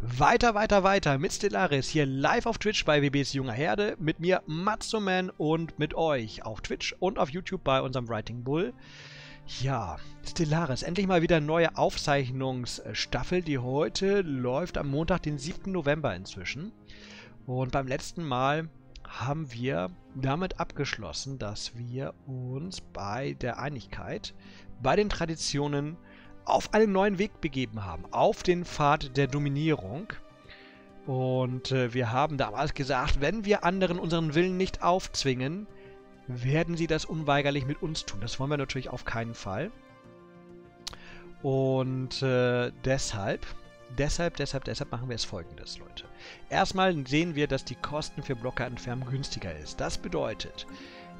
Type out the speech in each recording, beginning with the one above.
Weiter mit Stellaris hier live auf Twitch bei WBs Junger Herde, mit mir Matzoman und mit euch auf Twitch und auf YouTube bei unserem Writing Bull. Ja, Stellaris, endlich mal wieder neue Aufzeichnungsstaffel, die heute läuft am Montag, den 7. November inzwischen. Und beim letzten Mal haben wir damit abgeschlossen, dass wir uns bei der Einigkeit, bei den Traditionen auf einen neuen Weg begeben haben, auf den Pfad der Dominierung. Und wir haben damals gesagt, wenn wir anderen unseren Willen nicht aufzwingen, werden sie das unweigerlich mit uns tun. Das wollen wir natürlich auf keinen Fall. Und deshalb machen wir es folgendes, Leute. Erstmal sehen wir, dass die Kosten für Blocker entfernen günstiger ist. Das bedeutet,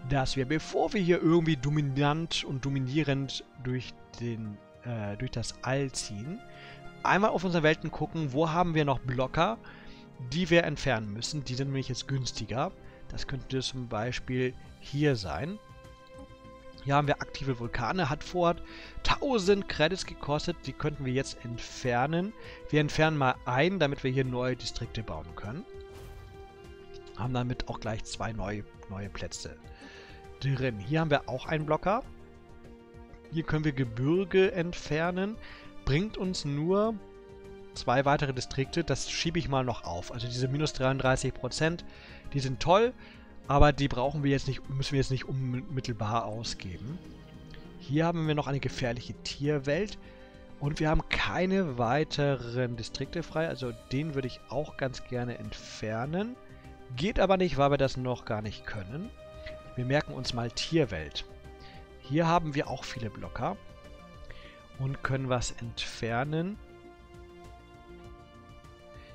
dass wir, bevor wir hier irgendwie dominant und dominierend durch das All ziehen, einmal auf unsere Welten gucken, wo haben wir noch Blocker, die wir entfernen müssen. Die sind nämlich jetzt günstiger. Das könnte zum Beispiel hier sein. Hier haben wir aktive Vulkane, hat vorher 1000 Credits gekostet. Die könnten wir jetzt entfernen. Wir entfernen mal einen, damit wir hier neue Distrikte bauen können. Haben damit auch gleich zwei neue Plätze drin. Hier haben wir auch einen Blocker. Hier können wir Gebirge entfernen. Bringt uns nur zwei weitere Distrikte. Das schiebe ich mal noch auf. Also diese minus 33%, die sind toll. Aber die brauchen wir jetzt nicht, müssen wir jetzt nicht unmittelbar ausgeben. Hier haben wir noch eine gefährliche Tierwelt. Und wir haben keine weiteren Distrikte frei. Also den würde ich auch ganz gerne entfernen. Geht aber nicht, weil wir das noch gar nicht können. Wir merken uns mal Tierwelt. Hier haben wir auch viele Blocker. Und können was entfernen.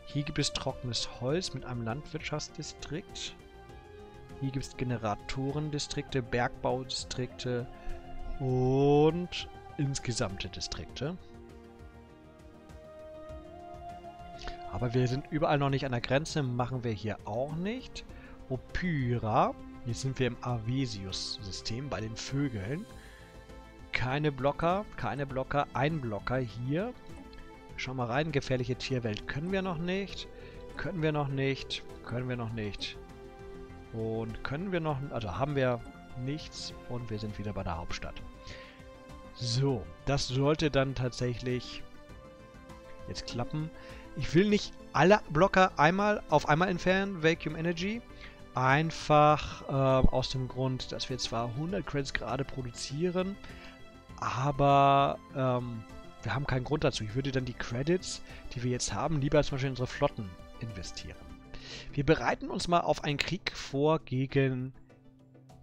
Hier gibt es trockenes Holz mit einem Landwirtschaftsdistrikt. Hier gibt es Generatorendistrikte, Bergbaudistrikte und insgesamte Distrikte. Aber wir sind überall noch nicht an der Grenze, machen wir hier auch nicht. Opyra, jetzt sind wir im Avesius-System bei den Vögeln. Keine Blocker, ein Blocker hier. Schau mal rein, gefährliche Tierwelt können wir noch nicht. Und können wir noch... Also haben wir nichts und wir sind wieder bei der Hauptstadt. So, das sollte dann tatsächlich jetzt klappen. Ich will nicht alle Blocker auf einmal entfernen, Vacuum Energy. Einfach aus dem Grund, dass wir zwar 100 Credits gerade produzieren, aber wir haben keinen Grund dazu. Ich würde dann die Credits, die wir jetzt haben, lieber zum Beispiel in unsere Flotten investieren. Wir bereiten uns mal auf einen Krieg vor gegen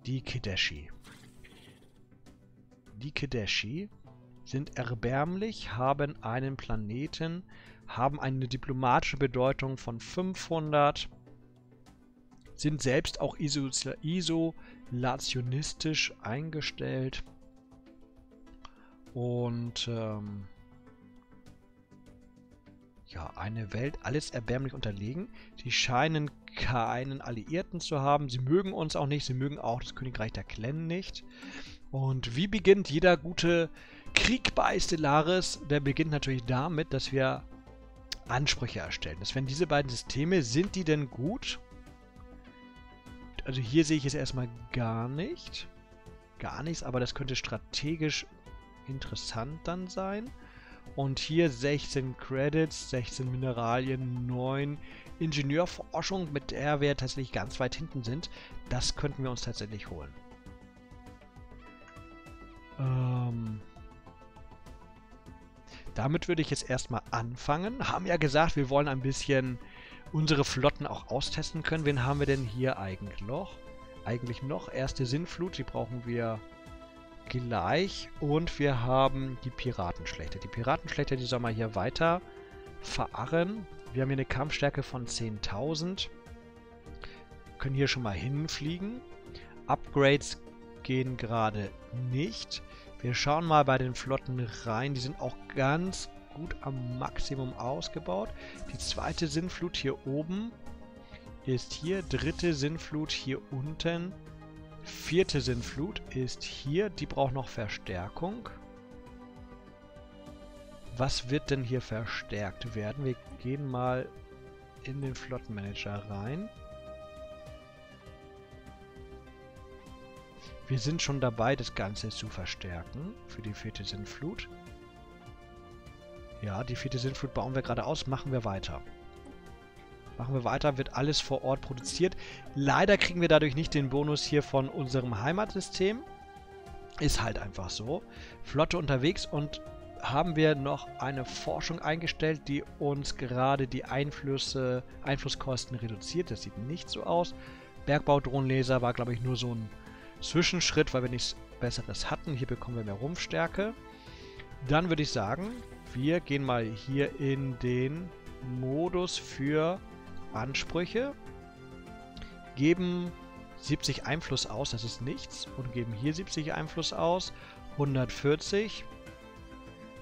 die Kedashi. Die Kedashi sind erbärmlich, haben einen Planeten, haben eine diplomatische Bedeutung von 500, sind selbst auch isolationistisch eingestellt und... ja, eine Welt, alles erbärmlich unterlegen. Sie scheinen keinen Alliierten zu haben. Sie mögen uns auch nicht. Sie mögen auch das Königreich der Klen nicht. Und wie beginnt jeder gute Krieg bei Stellaris? Der beginnt natürlich damit, dass wir Ansprüche erstellen. Das wären diese beiden Systeme. Sind die denn gut? Also hier sehe ich es erstmal gar nicht. Gar nichts, aber das könnte strategisch interessant dann sein. Und hier 16 Credits, 16 Mineralien, 9 Ingenieurforschung, mit der wir tatsächlich ganz weit hinten sind. Das könnten wir uns tatsächlich holen. Damit würde ich jetzt erstmal anfangen. Haben ja gesagt, wir wollen ein bisschen unsere Flotten auch austesten können. Wen haben wir denn hier eigentlich noch? Erste Sinnflut, die brauchen wir... gleich. Und wir haben die Piratenschlechter. Die Piratenschlechter, die sollen wir hier weiter verarren. Wir haben hier eine Kampfstärke von 10.000. Können hier schon mal hinfliegen. Upgrades gehen gerade nicht. Wir schauen mal bei den Flotten rein. Die sind auch ganz gut am Maximum ausgebaut. Die zweite Sinnflut hier oben ist hier. Dritte Sinnflut hier unten. Vierte Sinnflut ist hier, die braucht noch Verstärkung. Was wird denn hier verstärkt werden? Wir gehen mal in den Flottenmanager rein. Wir sind schon dabei, das Ganze zu verstärken für die vierte Sintflut. Ja, die vierte Sintflut bauen wir gerade aus, machen wir weiter. Machen wir weiter, wird alles vor Ort produziert. Leider kriegen wir dadurch nicht den Bonus hier von unserem Heimatsystem. Ist halt einfach so. Flotte unterwegs und haben wir noch eine Forschung eingestellt, die uns gerade die Einflusskosten reduziert. Das sieht nicht so aus. Bergbau-Drohnenlaser war, glaube ich, nur so ein Zwischenschritt, weil wir nichts Besseres hatten. Hier bekommen wir mehr Rumpfstärke. Dann würde ich sagen, wir gehen mal hier in den Modus für Ansprüche, geben 70 Einfluss aus, das ist nichts, und geben hier 70 Einfluss aus, 140.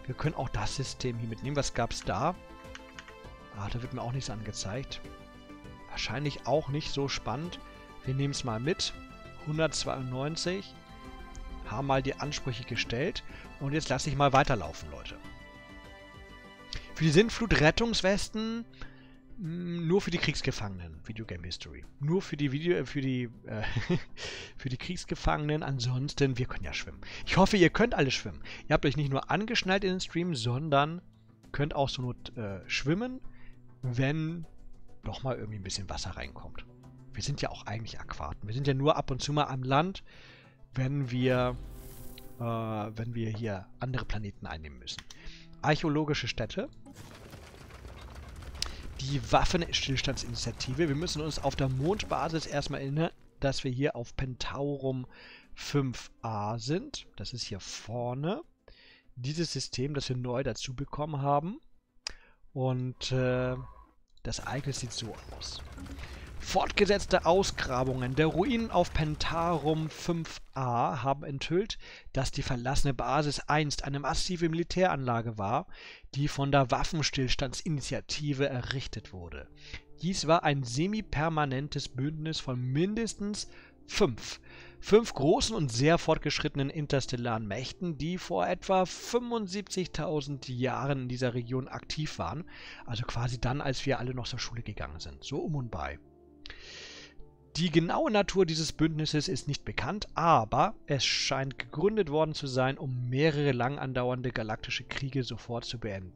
Wir können auch das System hier mitnehmen. Was gab es da? Ah, da wird mir auch nichts angezeigt. Wahrscheinlich auch nicht so spannend. Wir nehmen es mal mit. 192, haben mal die Ansprüche gestellt und jetzt lasse ich mal weiterlaufen, Leute. Für die Sintflut-Rettungswesten nur für die Kriegsgefangenen, Video Game History. Nur für die für die Kriegsgefangenen, ansonsten, wir können ja schwimmen. Ich hoffe, ihr könnt alle schwimmen. Ihr habt euch nicht nur angeschnallt in den Stream, sondern könnt auch so not schwimmen, wenn doch mal irgendwie ein bisschen Wasser reinkommt. Wir sind ja auch eigentlich Aquaten. Wir sind ja nur ab und zu mal am Land, wenn wir hier andere Planeten einnehmen müssen. Archäologische Städte. Die Waffenstillstandsinitiative. Wir müssen uns auf der Mondbasis erstmal erinnern, dass wir hier auf Pentaurum 5a sind. Das ist hier vorne. Dieses System, das wir neu dazu bekommen haben. Und das Ereignis sieht so aus. Fortgesetzte Ausgrabungen der Ruinen auf Pentaurum 5a haben enthüllt, dass die verlassene Basis einst eine massive Militäranlage war, die von der Waffenstillstandsinitiative errichtet wurde. Dies war ein semi-permanentes Bündnis von mindestens fünf großen und sehr fortgeschrittenen interstellaren Mächten, die vor etwa 75.000 Jahren in dieser Region aktiv waren, also quasi dann, als wir alle noch zur Schule gegangen sind, so um und bei. Die genaue Natur dieses Bündnisses ist nicht bekannt, aber es scheint gegründet worden zu sein, um mehrere lang andauernde galaktische Kriege sofort zu beenden.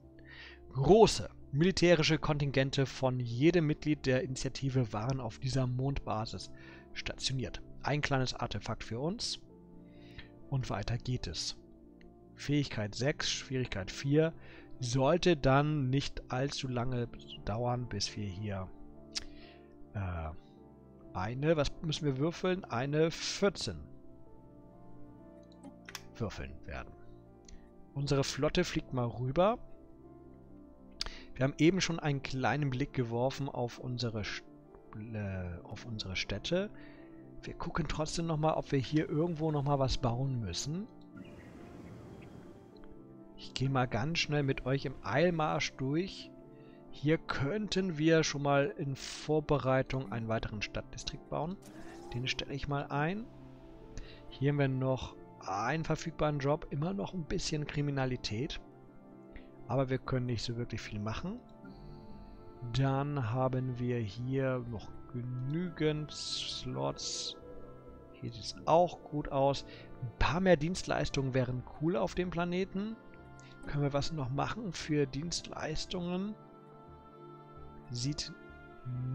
Große militärische Kontingente von jedem Mitglied der Initiative waren auf dieser Mondbasis stationiert. Ein kleines Artefakt für uns und weiter geht es. Fähigkeit 6, Schwierigkeit 4 sollte dann nicht allzu lange dauern, bis wir hier... was müssen wir würfeln? Eine 14 würfeln werden. Unsere Flotte fliegt mal rüber. Wir haben eben schon einen kleinen Blick geworfen auf unsere Städte. Wir gucken trotzdem nochmal, ob wir hier irgendwo nochmal was bauen müssen. Ich gehe mal ganz schnell mit euch im Eilmarsch durch. Hier könnten wir schon mal in Vorbereitung einen weiteren Stadtdistrikt bauen. Den stelle ich mal ein. Hier haben wir noch einen verfügbaren Job. Immer noch ein bisschen Kriminalität. Aber wir können nicht so wirklich viel machen. Dann haben wir hier noch genügend Slots. Hier sieht es auch gut aus. Ein paar mehr Dienstleistungen wären cool auf dem Planeten. Können wir was noch machen für Dienstleistungen? Sieht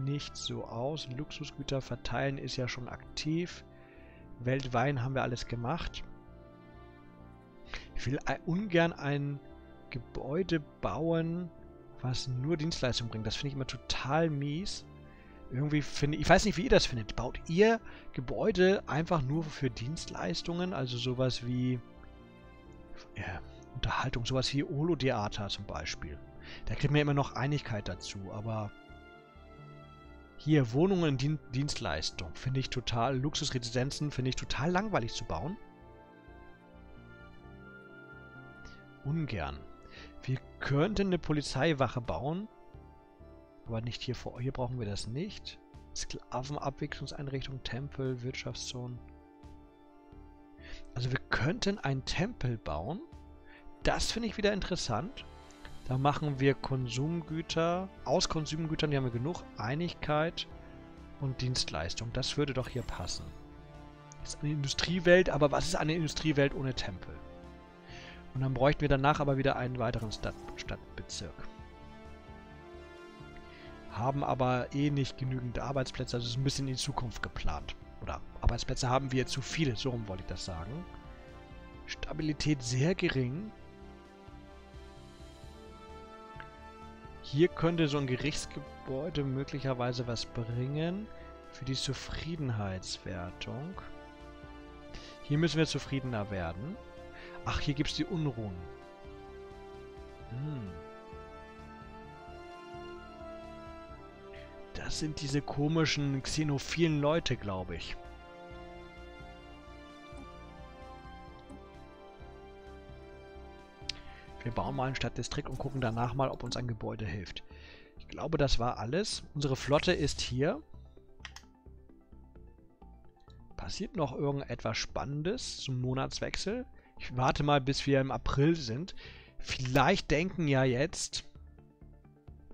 nicht so aus. Luxusgüter verteilen ist ja schon aktiv. Weltweit haben wir alles gemacht. Ich will ungern ein Gebäude bauen, was nur Dienstleistung bringt. Das finde ich immer total mies. Irgendwie finde ich... Ich weiß nicht, wie ihr das findet. Baut ihr Gebäude einfach nur für Dienstleistungen? Also sowas wie... Unterhaltung. Sowas wie Holotheater zum Beispiel. Da kriegt man immer noch Einigkeit dazu, aber hier Wohnungen, Dienstleistung, finde ich total, Luxusresidenzen finde ich total langweilig zu bauen. Ungern. Wir könnten eine Polizeiwache bauen, aber nicht hier vor Ort. Hier brauchen wir das nicht. Sklavenabwicklungseinrichtung, Tempel, Wirtschaftszonen. Also wir könnten einen Tempel bauen. Das finde ich wieder interessant. Da machen wir Konsumgüter. Aus Konsumgütern, die haben wir genug. Einigkeit und Dienstleistung. Das würde doch hier passen. Das ist eine Industriewelt, aber was ist eine Industriewelt ohne Tempel? Und dann bräuchten wir danach aber wieder einen weiteren Stadtbezirk. Haben aber eh nicht genügend Arbeitsplätze, also ist ein bisschen in die Zukunft geplant. Oder Arbeitsplätze haben wir zu viele, so rum wollte ich das sagen. Stabilität sehr gering. Hier könnte so ein Gerichtsgebäude möglicherweise was bringen für die Zufriedenheitswertung. Hier müssen wir zufriedener werden. Ach, hier gibt es die Unruhen. Hm. Das sind diese komischen, xenophilen Leute, glaube ich. Wir bauen mal einen Stadtdistrikt und gucken danach mal, ob uns ein Gebäude hilft. Ich glaube, das war alles. Unsere Flotte ist hier. Passiert noch irgendetwas Spannendes zum Monatswechsel? Ich warte mal, bis wir im April sind. Vielleicht denken ja jetzt...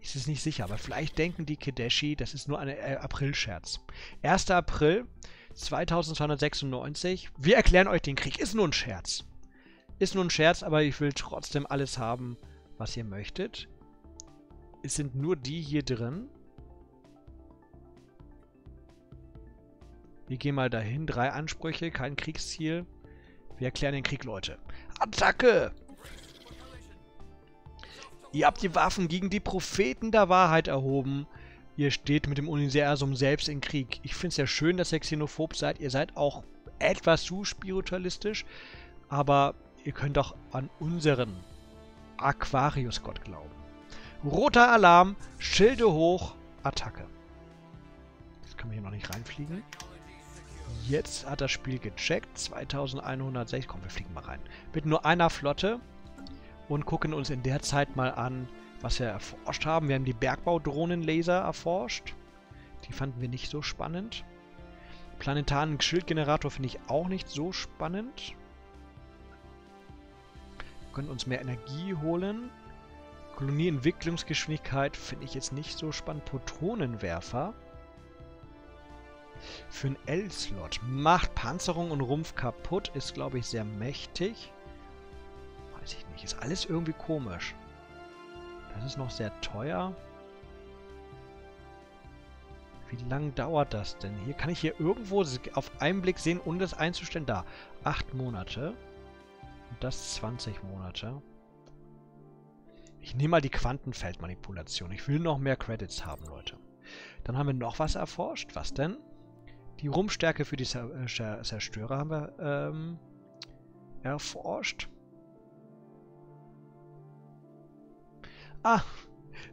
Es ist nicht sicher, aber vielleicht denken die Kedashi, das ist nur ein April-Scherz. 1. April 2296. Wir erklären euch den Krieg. Ist nur ein Scherz. Ist nur ein Scherz, aber ich will trotzdem alles haben, was ihr möchtet. Es sind nur die hier drin. Wir gehen mal dahin. 3 Ansprüche, kein Kriegsziel. Wir erklären den Krieg, Leute. Attacke! Ihr habt die Waffen gegen die Propheten der Wahrheit erhoben. Ihr steht mit dem Universum selbst in Krieg. Ich finde es ja schön, dass ihr xenophob seid. Ihr seid auch etwas zu spiritualistisch. Aber ihr könnt auch an unseren Aquarius-Gott glauben. Roter Alarm, Schilde hoch, Attacke. Jetzt können wir hier noch nicht reinfliegen. Jetzt hat das Spiel gecheckt. 2160. Komm, wir fliegen mal rein. Mit nur einer Flotte. Und gucken uns in der Zeit mal an, was wir erforscht haben. Wir haben die Bergbaudrohnenlaser erforscht. Die fanden wir nicht so spannend. Planetaren Schildgenerator finde ich auch nicht so spannend. Wir können uns mehr Energie holen. Kolonieentwicklungsgeschwindigkeit finde ich jetzt nicht so spannend. Protonenwerfer. Für einen L-Slot. Macht Panzerung und Rumpf kaputt. Ist, glaube ich, sehr mächtig. Weiß ich nicht. Ist alles irgendwie komisch. Das ist noch sehr teuer. Wie lange dauert das denn? Hier kann ich hier irgendwo auf einen Blick sehen, ohne das einzustellen. Da. 8 Monate. Und das 20 Monate. Ich nehme mal die Quantenfeldmanipulation. Ich will noch mehr Credits haben, Leute. Dann haben wir noch was erforscht. Was denn? Die Rumpfstärke für die Zerstörer haben wir erforscht. Ah,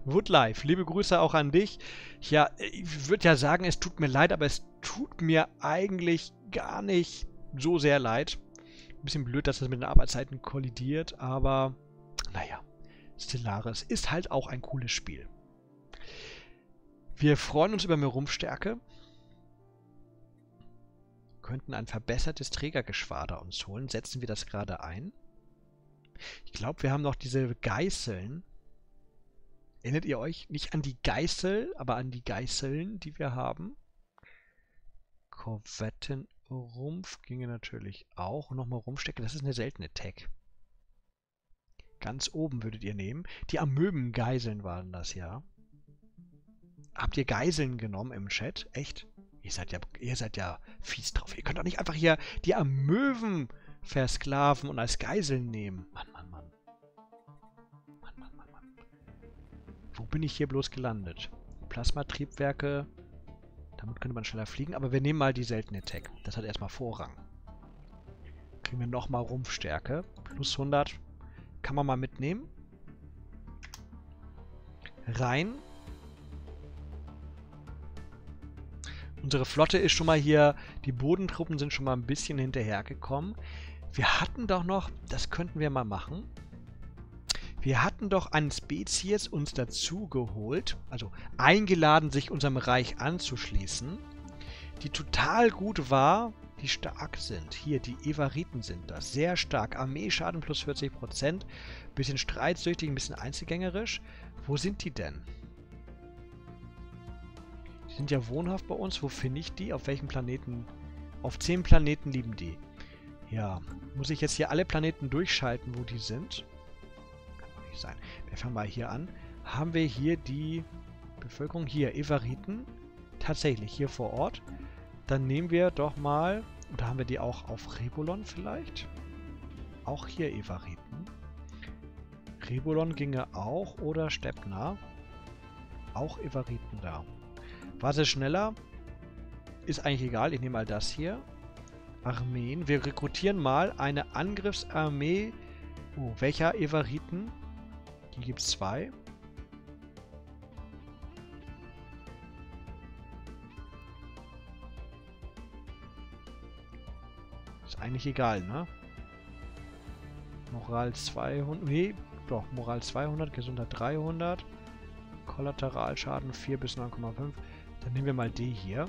Woodlife, liebe Grüße auch an dich. Ja, ich würde ja sagen, es tut mir leid, aber es tut mir eigentlich gar nicht so sehr leid. Ein bisschen blöd, dass das mit den Arbeitszeiten kollidiert, aber naja, Stellaris ist halt auch ein cooles Spiel. Wir freuen uns über mehr Rumpfstärke. Wir könnten ein verbessertes Trägergeschwader uns holen. Setzen wir das gerade ein? Ich glaube, wir haben noch diese Geißeln. Erinnert ihr euch nicht an die Geißel, aber an die Geißeln, die wir haben? Korvettenrumpf ginge natürlich auch. Nochmal Rumpfstärke, das ist eine seltene Tech. Ganz oben würdet ihr nehmen. Die Amöbengeiseln waren das, ja. Habt ihr Geiseln genommen im Chat? Echt? Ihr seid ja fies drauf. Ihr könnt doch nicht einfach hier die Amöben versklaven und als Geiseln nehmen. Mann, Mann, Mann. Wo bin ich hier bloß gelandet? Plasmatriebwerke. Damit könnte man schneller fliegen. Aber wir nehmen mal die seltene Tech. Das hat erstmal Vorrang. Kriegen wir nochmal Rumpfstärke. Plus 100. Kann man mal mitnehmen. Rein. Unsere Flotte ist schon mal hier. Die Bodentruppen sind schon mal ein bisschen hinterhergekommen. Wir hatten doch noch... Das könnten wir mal machen. Wir hatten doch einen Spezies uns dazu geholt, also eingeladen, sich unserem Reich anzuschließen, die total gut war die stark sind. Hier, die Evariten sind das. Sehr stark. Armeeschaden plus 40%. Bisschen streitsüchtig, ein bisschen einzelgängerisch. Wo sind die denn? Die sind ja wohnhaft bei uns. Wo finde ich die? Auf welchem Planeten? Auf 10 Planeten lieben die. Ja, muss ich jetzt hier alle Planeten durchschalten, wo die sind? Kann doch nicht sein. Wir fangen mal hier an. Haben wir hier die Bevölkerung? Hier, Evariten. Tatsächlich, hier vor Ort. Dann nehmen wir doch mal, oder haben wir die auch auf Rebulon vielleicht? Auch hier Evariten. Rebulon ginge auch, oder Stepna. Auch Evariten da. Was ist schneller? Ist eigentlich egal, ich nehme mal das hier. Armeen. Wir rekrutieren mal eine Angriffsarmee. Oh, welcher Evariten? Hier gibt es 2. Eigentlich egal, ne? Moral 200, nee, doch, Moral 200, Gesundheit 300, Kollateralschaden 4 bis 9,5. Dann nehmen wir mal die hier.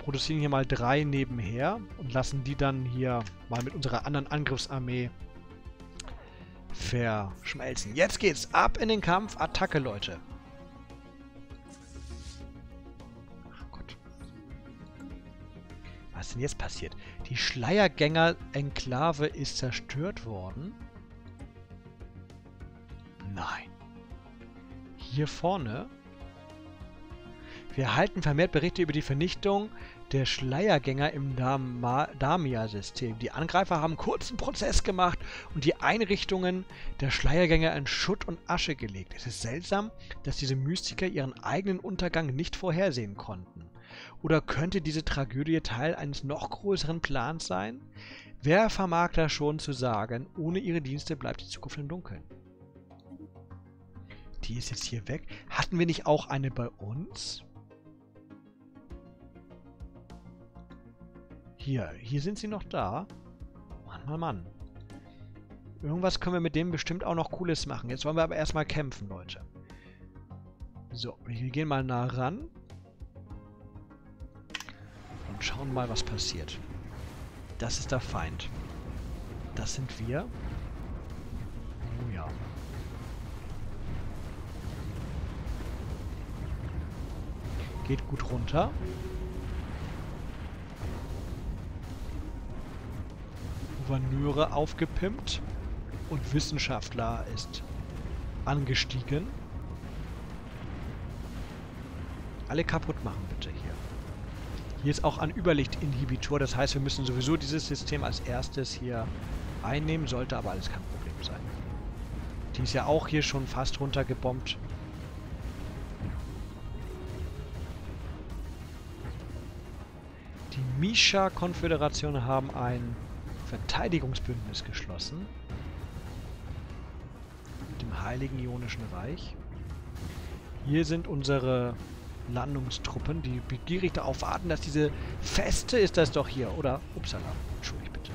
Produzieren hier mal 3 nebenher und lassen die dann hier mal mit unserer anderen Angriffsarmee verschmelzen. Jetzt geht's ab in den Kampf. Attacke, Leute. Was ist denn jetzt passiert? Die Schleiergänger-Enklave ist zerstört worden. Nein. Hier vorne. Wir erhalten vermehrt Berichte über die Vernichtung der Schleiergänger im Damia-System. Die Angreifer haben kurzen Prozess gemacht und die Einrichtungen der Schleiergänger in Schutt und Asche gelegt. Es ist seltsam, dass diese Mystiker ihren eigenen Untergang nicht vorhersehen konnten. Oder könnte diese Tragödie Teil eines noch größeren Plans sein? Wer vermag das schon zu sagen? Ohne ihre Dienste bleibt die Zukunft im Dunkeln. Die ist jetzt hier weg. Hatten wir nicht auch eine bei uns? Hier sind sie noch da. Mann, Mann, Mann. Irgendwas können wir mit dem bestimmt auch noch Cooles machen. Jetzt wollen wir aber erstmal kämpfen, Leute. So, wir gehen mal nah ran. Und schauen mal, was passiert. Das ist der Feind. Das sind wir. Oh ja. Geht gut runter. Gouverneure aufgepimpt. Und Wissenschaftler ist angestiegen. Alle kaputt machen bitte hier. Hier ist auch ein Überlichtinhibitor, das heißt, wir müssen sowieso dieses System als erstes hier einnehmen, sollte aber alles kein Problem sein. Die ist ja auch hier schon fast runtergebombt. Die Misha-Konföderation haben ein Verteidigungsbündnis geschlossen. Mit dem heiligen Ionischen Reich. Hier sind unsere Landungstruppen, die begierig darauf warten, dass diese Feste, ist das doch hier, oder? Upsala, entschuldigt bitte.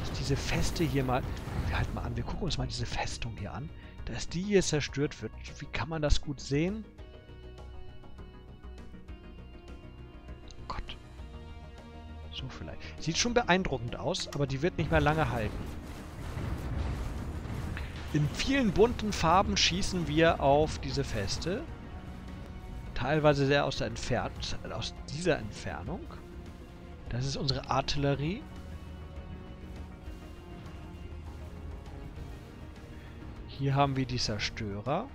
Dass diese Feste hier mal, wir halten mal an, wir gucken uns mal diese Festung hier an, dass die hier zerstört wird. Wie kann man das gut sehen? Gott. So vielleicht. Sieht schon beeindruckend aus, aber die wird nicht mehr lange halten. In vielen bunten Farben schießen wir auf diese Feste. Teilweise sehr aus dieser Entfernung. Das ist unsere Artillerie. Hier haben wir die Zerstörer.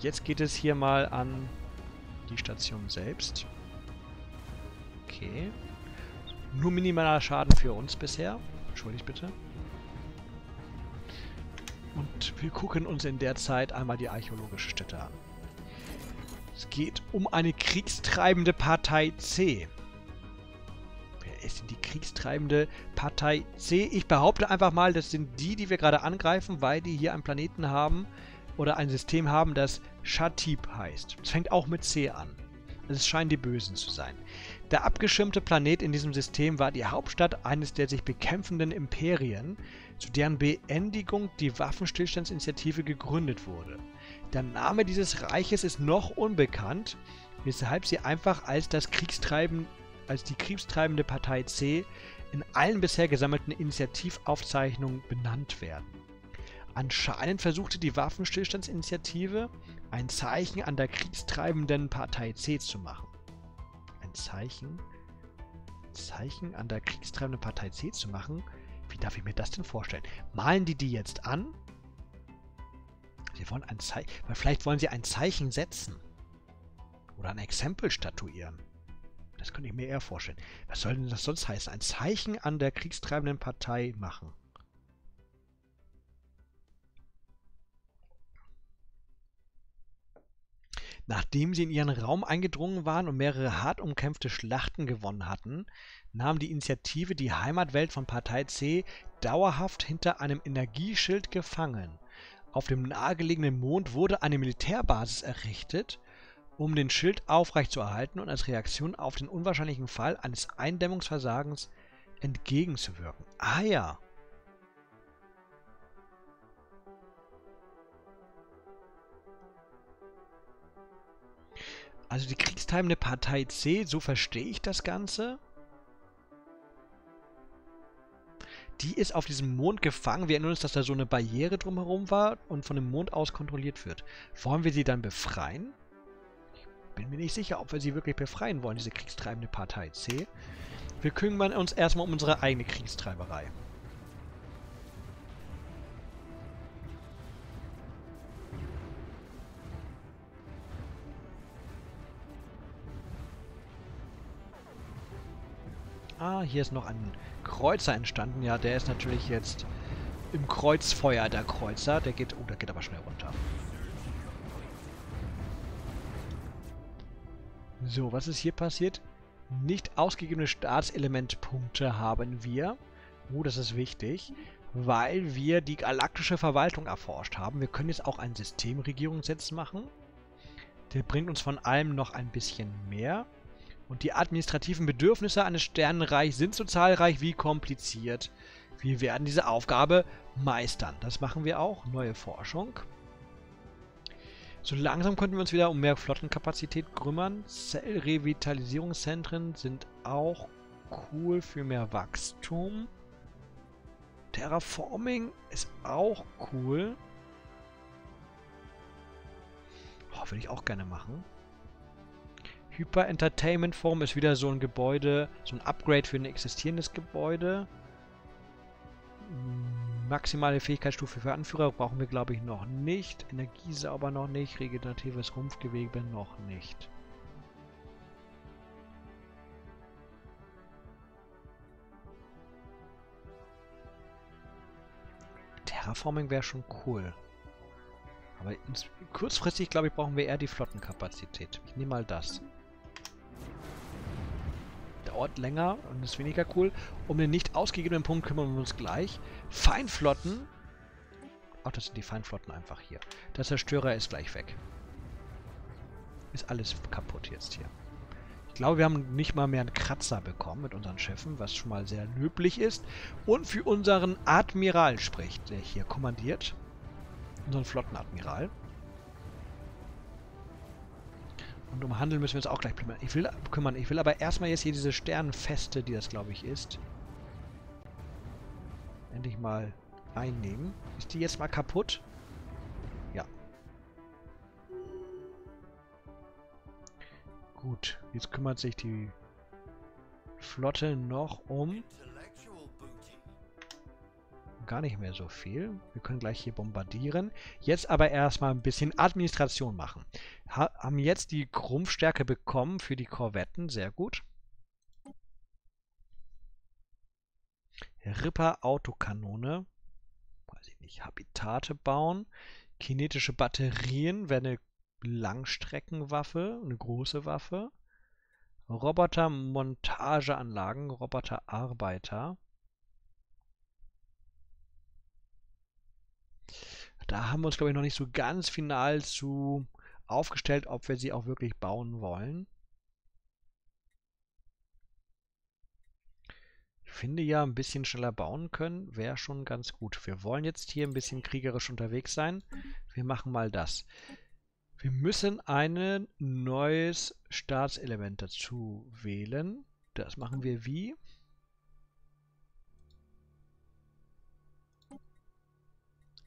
Jetzt geht es hier mal an die Station selbst. Okay. Nur minimaler Schaden für uns bisher. Entschuldigt bitte. Und wir gucken uns in der Zeit einmal die archäologische Stätte an. Es geht um eine kriegstreibende Partei C. Wer ist denn die kriegstreibende Partei C? Ich behaupte einfach mal, das sind die, die wir gerade angreifen, weil die hier einen Planeten haben oder ein System haben, das Shatib heißt. Es fängt auch mit C an. Also es scheinen die Bösen zu sein. Der abgeschirmte Planet in diesem System war die Hauptstadt eines der sich bekämpfenden Imperien, zu deren Beendigung die Waffenstillstandsinitiative gegründet wurde. Der Name dieses Reiches ist noch unbekannt, weshalb sie einfach als die kriegstreibende Partei C in allen bisher gesammelten Initiativaufzeichnungen benannt werden. Anscheinend versuchte die Waffenstillstandsinitiative, ein Zeichen an der kriegstreibenden Partei C zu machen. Ein Zeichen an der kriegstreibenden Partei C zu machen? Wie darf ich mir das denn vorstellen? Malen die die jetzt an? Sie wollen ein Zeichen... Vielleicht wollen sie ein Zeichen setzen. Oder ein Exempel statuieren. Das könnte ich mir eher vorstellen. Was soll denn das sonst heißen? Ein Zeichen an der kriegstreibenden Partei machen. Nachdem sie in ihren Raum eingedrungen waren und mehrere hart umkämpfte Schlachten gewonnen hatten, nahm die Initiative die Heimatwelt von Partei C dauerhaft hinter einem Energieschild gefangen. Auf dem nahegelegenen Mond wurde eine Militärbasis errichtet, um den Schild aufrechtzuerhalten und als Reaktion auf den unwahrscheinlichen Fall eines Eindämmungsversagens entgegenzuwirken. Ah ja! Also die kriegstreibende Partei C, so verstehe ich das Ganze. Die ist auf diesem Mond gefangen. Wir erinnern uns, dass da so eine Barriere drumherum war und von dem Mond aus kontrolliert wird. Wollen wir sie dann befreien? Ich bin mir nicht sicher, ob wir sie wirklich befreien wollen, diese kriegstreibende Partei C. Wir kümmern uns erstmal um unsere eigene Kriegstreiberei. Ah, hier ist noch ein Kreuzer entstanden. Ja, der ist natürlich jetzt im Kreuzfeuer, der Kreuzer. Der geht... Oh, der geht aber schnell runter. So, was ist hier passiert? Nicht ausgegebene Staatselementpunkte haben wir. Oh, das ist wichtig, weil wir die galaktische Verwaltung erforscht haben. Wir können jetzt auch einen Systemregierungssitz machen. Der bringt uns von allem noch ein bisschen mehr. Und die administrativen Bedürfnisse eines Sternenreichs sind so zahlreich wie kompliziert. Wir werden diese Aufgabe meistern. Das machen wir auch. Neue Forschung. So langsam könnten wir uns wieder um mehr Flottenkapazität kümmern. Zellrevitalisierungszentren sind auch cool für mehr Wachstum. Terraforming ist auch cool. Oh, würde ich auch gerne machen. Hyper Entertainment Forum ist wieder so ein Gebäude, so ein Upgrade für ein existierendes Gebäude. Maximale Fähigkeitsstufe für Anführer brauchen wir, glaube ich, noch nicht. Energiesauber noch nicht. Regeneratives Rumpfgewebe noch nicht. Terraforming wäre schon cool. Aber kurzfristig, glaube ich, brauchen wir eher die Flottenkapazität. Ich nehme mal das. Dauert länger und ist weniger cool. Um den nicht ausgegebenen Punkt kümmern wir uns gleich. Feindflotten. Ach, das sind die Feindflotten einfach hier. Der Zerstörer ist gleich weg. Ist alles kaputt jetzt hier. Ich glaube, wir haben nicht mal mehr einen Kratzer bekommen mit unseren Schiffen, was schon mal sehr löblich ist. Und für unseren Admiral spricht, der hier kommandiert. Unseren Flottenadmiral. Und um Handel müssen wir uns auch gleich kümmern. Ich will aber erstmal jetzt hier diese Sternenfeste, die das, glaube ich, ist, endlich mal einnehmen. Ist die jetzt mal kaputt? Ja. Gut, jetzt kümmert sich die Flotte noch um gar nicht mehr so viel. Wir können gleich hier bombardieren. Jetzt aber erstmal ein bisschen Administration machen. Haben jetzt die Rumpfstärke bekommen für die Korvetten. Sehr gut. Ripper Autokanone. Weiß ich nicht. Habitate bauen. Kinetische Batterien. Wäre eine Langstreckenwaffe. Eine große Waffe. Roboter Montageanlagen. Roboter Arbeiter. Da haben wir uns, glaube ich, noch nicht so ganz final zu aufgestellt, ob wir sie auch wirklich bauen wollen. Ich finde ja, ein bisschen schneller bauen können, wäre schon ganz gut. Wir wollen jetzt hier ein bisschen kriegerisch unterwegs sein. Wir machen mal das. Wir müssen ein neues Staatselement dazu wählen. Das machen wir wie?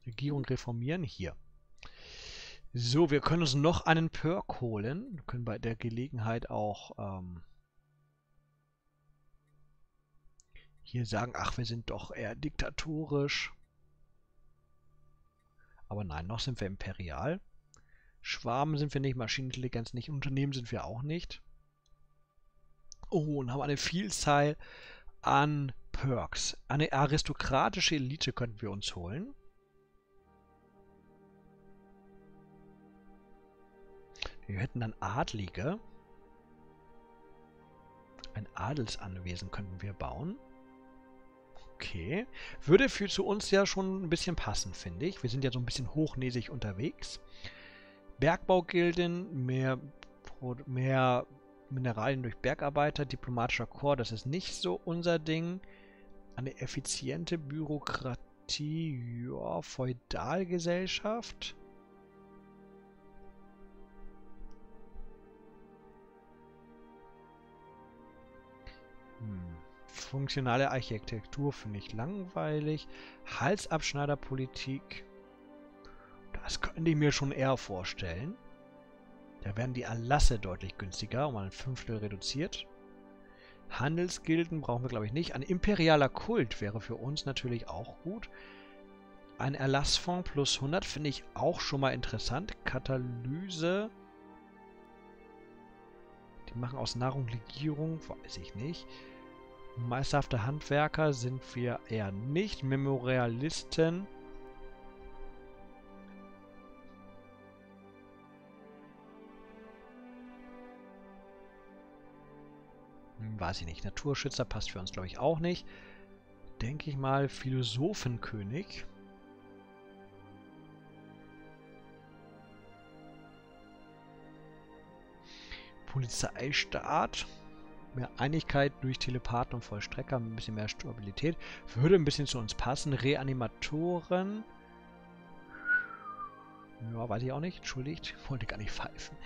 Regierung reformieren, hier. So, wir können uns noch einen Perk holen. Wir können bei der Gelegenheit auch hier sagen, ach, wir sind doch eher diktatorisch. Aber nein, noch sind wir imperial. Schwaben sind wir nicht, Maschinenintelligenz nicht, Unternehmen sind wir auch nicht. Oh, und haben eine Vielzahl an Perks. Eine aristokratische Elite könnten wir uns holen. Wir hätten dann Adlige. Ein Adelsanwesen könnten wir bauen. Okay. Würde für zu uns ja schon ein bisschen passen, finde ich. Wir sind ja so ein bisschen hochnäsig unterwegs. Bergbaugilden, mehr Mineralien durch Bergarbeiter, diplomatischer Korps, das ist nicht so unser Ding. Eine effiziente Bürokratie, ja, Feudalgesellschaft. Funktionale Architektur finde ich langweilig. Halsabschneiderpolitik. Das könnte ich mir schon eher vorstellen. Da werden die Erlasse deutlich günstiger, um ein Fünftel reduziert. Handelsgilden brauchen wir, glaube ich, nicht. Ein imperialer Kult wäre für uns natürlich auch gut. Ein Erlassfonds plus 100 finde ich auch schon mal interessant. Katalyse. Die machen aus Nahrung Legierung, weiß ich nicht. Meisterhafte Handwerker sind wir eher nicht. Memorialisten. Weiß ich nicht. Naturschützer passt für uns, glaube ich, auch nicht. Denke ich mal, Philosophenkönig. Polizeistaat. Mehr Einigkeit durch Telepathen und Vollstrecker, ein bisschen mehr Stabilität. Würde ein bisschen zu uns passen. Reanimatoren. Ja, weiß ich auch nicht. Entschuldigt. Wollte gar nicht pfeifen.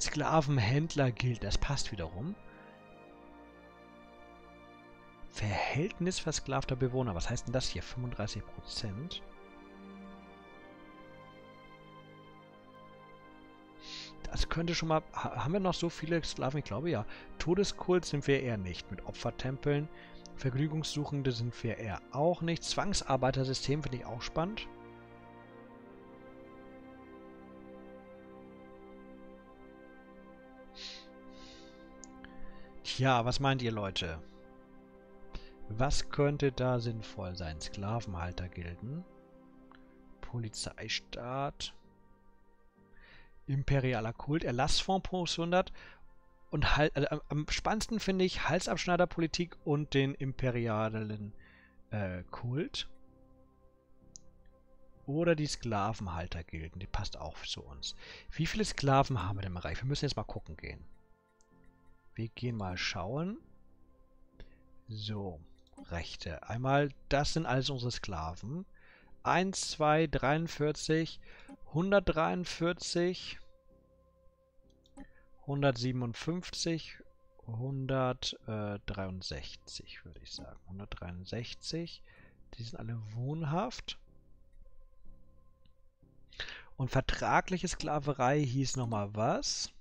Sklavenhändler gilt. Das passt wiederum. Verhältnis versklavter Bewohner. Was heißt denn das hier? 35%. Das könnte schon mal... Haben wir noch so viele Sklaven? Ich glaube ja. Todeskult sind wir eher nicht. Mit Opfertempeln. Vergnügungssuchende sind wir eher auch nicht. Zwangsarbeitersystem finde ich auch spannend. Tja, was meint ihr, Leute? Was könnte da sinnvoll sein? Sklavenhaltergilden, Polizeistaat, imperialer Kult, Erlassfonds plus 100 und am spannendsten finde ich Halsabschneiderpolitik und den imperialen Kult oder die Sklavenhaltergilden, die passt auch zu uns. Wie viele Sklaven haben wir denn im Reich? Wir müssen jetzt mal gucken gehen. Wir gehen mal schauen. So. Rechte. Einmal, das sind alles unsere Sklaven. 1, 2, 43, 143, 157, 163, würde ich sagen. 163. Die sind alle wohnhaft. Und vertragliche Sklaverei hieß nochmal was?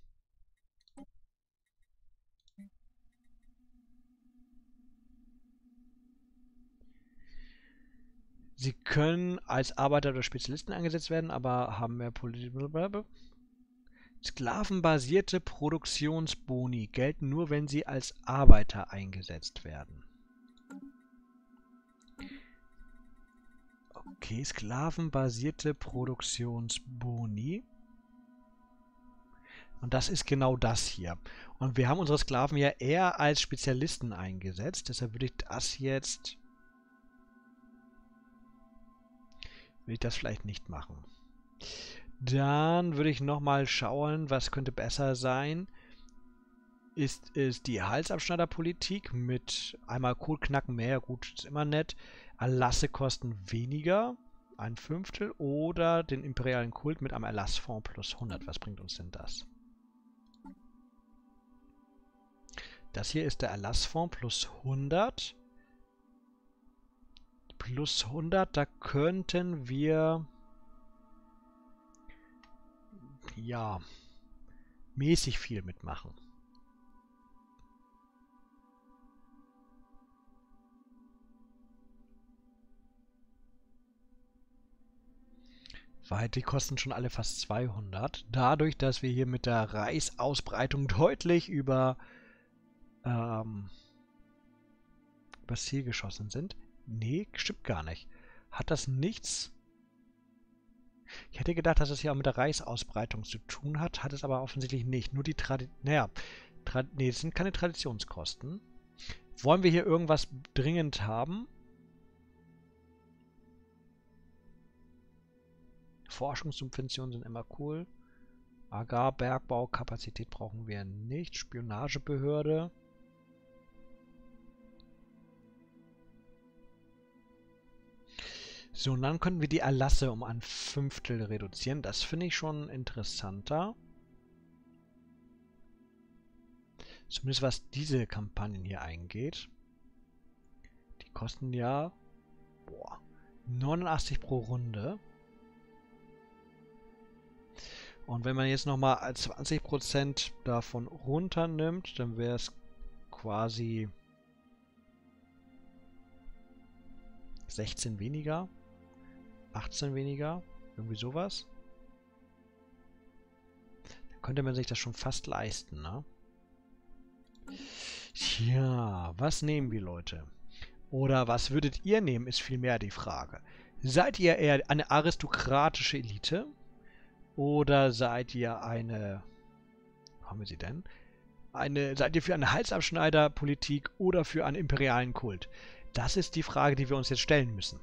Sie können als Arbeiter oder Spezialisten eingesetzt werden, aber haben mehr politische... Sklavenbasierte Produktionsboni gelten nur, wenn sie als Arbeiter eingesetzt werden. Okay, sklavenbasierte Produktionsboni. Und das ist genau das hier. Und wir haben unsere Sklaven ja eher als Spezialisten eingesetzt, deshalb würde ich das jetzt... Will ich das vielleicht nicht machen. Dann würde ich nochmal schauen, was könnte besser sein. Ist es die Halsabschneiderpolitik mit einmal Kohlknacken mehr? Gut, ist immer nett. Erlasse kosten weniger. ein Fünftel oder den imperialen Kult mit einem Erlassfonds plus 100. Was bringt uns denn das? Das hier ist der Erlassfonds plus 100. Plus 100, da könnten wir ja mäßig viel mitmachen. Weil die kosten schon alle fast 200. Dadurch, dass wir hier mit der Reisausbreitung deutlich über das Ziel geschossen sind. Nee, stimmt gar nicht. Hat das nichts? Ich hätte gedacht, dass es hier auch mit der Reisausbreitung zu tun hat. Hat es aber offensichtlich nicht. Nur die nee, das sind keine Traditionskosten. Wollen wir hier irgendwas dringend haben? Forschungssubventionen sind immer cool. Agrarbergbau, Kapazität brauchen wir nicht. Spionagebehörde. So, und dann könnten wir die Erlasse um ein Fünftel reduzieren. Das finde ich schon interessanter. Zumindest was diese Kampagnen hier eingeht. Die kosten ja 89 pro Runde. Und wenn man jetzt nochmal 20% davon runternimmt, dann wäre es quasi 16 weniger, 18 weniger, irgendwie sowas. Dann könnte man sich das schon fast leisten, ne? Tja, was nehmen wir, Leute? Oder was würdet ihr nehmen, ist vielmehr die Frage. Seid ihr eher eine aristokratische Elite? Oder seid ihr eine... Wo haben wir sie denn? Seid ihr für eine Halsabschneiderpolitik oder für einen imperialen Kult? Das ist die Frage, die wir uns jetzt stellen müssen.